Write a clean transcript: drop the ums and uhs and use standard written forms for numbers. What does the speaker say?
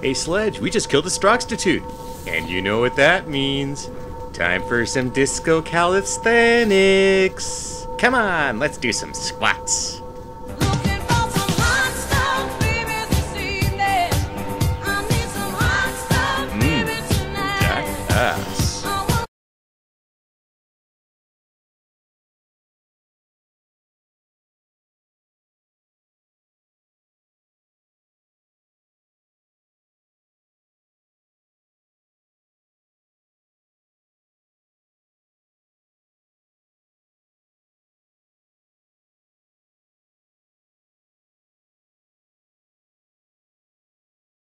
Hey Sledge, we just killed a Stroxtitude. And you know what that means. Time for some disco calisthenics. Come on, let's do some squats.